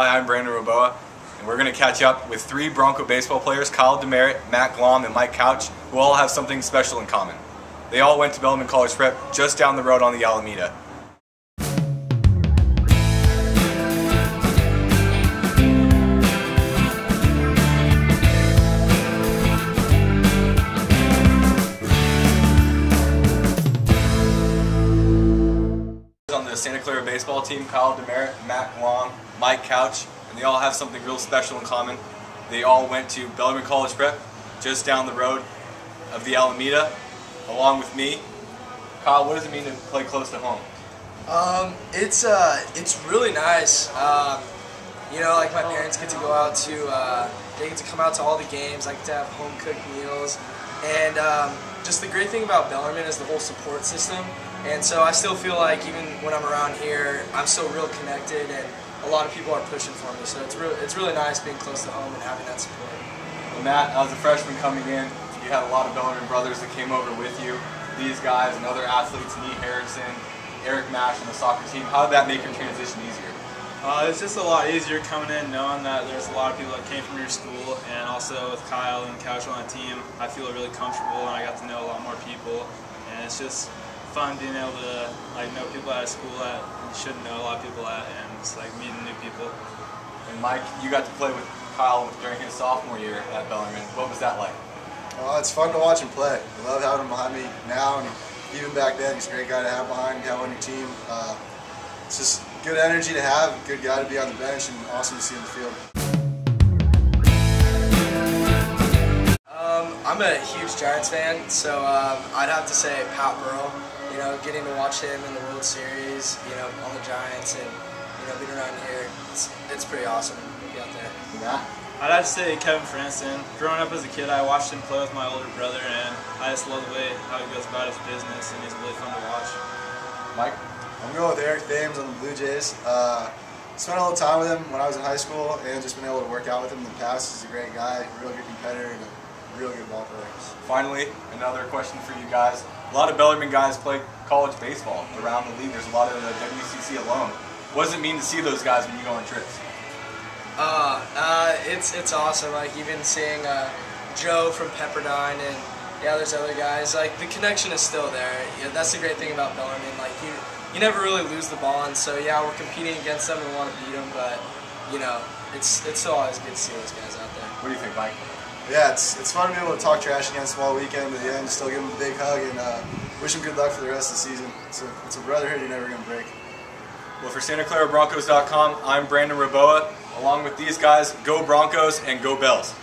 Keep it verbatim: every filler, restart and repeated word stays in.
Hi, I'm Brandon Raboa, and we're going to catch up with three Bronco baseball players, Kyle DeMerritt, Matt Glom, and Mike Couch, who all have something special in common. They all went to Bellarmine College Prep just down the road on the Alameda. Santa Clara baseball team, Kyle DeMerritt, Matt Wong, Mike Couch, and they all have something real special in common. They all went to Bellarmine College Prep, just down the road of the Alameda, along with me. Kyle, what does it mean to play close to home? Um, it's uh, it's really nice. Uh, you know, like my parents get to go out to, uh, they get to come out to all the games. I get to have home cooked meals, and um, just the great thing about Bellarmine is the whole support system. And so I still feel like even when I'm around here, I'm still real connected, and a lot of people are pushing for me. So it's really, it's really nice being close to home and having that support. Well, Matt, as a freshman coming in, you had a lot of Bellarmine brothers that came over with you. These guys and other athletes, Lee Harrison, Eric Mash, and the soccer team. How did that make your transition easier? Uh, it's just a lot easier coming in knowing that there's a lot of people that came from your school, and also with Kyle and Couch on the team, I feel really comfortable, and I got to know a lot more people, and it's just fun being able to like know people at a school that you shouldn't know a lot of people at, and it's like meeting new people. And Mike, you got to play with Kyle during his sophomore year at Bellarmine. What was that like? Well, it's fun to watch him play. I love having him behind me now, and even back then, he's a great guy to have behind, have on your team. Uh, it's just good energy to have, good guy to be on the bench, and awesome to see in the field. Um, I'm a huge Giants fan, so um, I'd have to say Pat Burrell. You know, getting to watch him in the World Series, you know, on the Giants, and you know, being around here, it's, it's pretty awesome to be out there. Yeah. I'd have to say Kevin Frandsen. Growing up as a kid, I watched him play with my older brother, and I just love the way how he goes about his business, and he's really fun to watch. Mike? I'm going with Eric Thames on the Blue Jays. Uh, spent a little time with him when I was in high school, and just been able to work out with him in the past. He's a great guy, real good competitor, and a real good ball player. Finally, another question for you guys. A lot of Bellarmine guys play college baseball around the league. There's a lot of the W C C alone. What does it mean to see those guys when you go on trips? Uh, uh, it's it's awesome. Like even seeing uh, Joe from Pepperdine, and yeah, there's other guys. Like the connection is still there. Yeah, that's the great thing about Bellarmine. Like you you never really lose the bond. So yeah, we're competing against them and want to beat them, but you know it's it's still always good to see those guys out there. What do you think, Mike? Yeah, it's, it's fun to be able to talk trash against them all weekend, but at the end, still give them a big hug and uh, wish them good luck for the rest of the season. It's a, it's a brotherhood you're never going to break. Well, for Santa Clara Broncos dot com, I'm Brandon Raboa. Along with these guys, go Broncos and go Bells.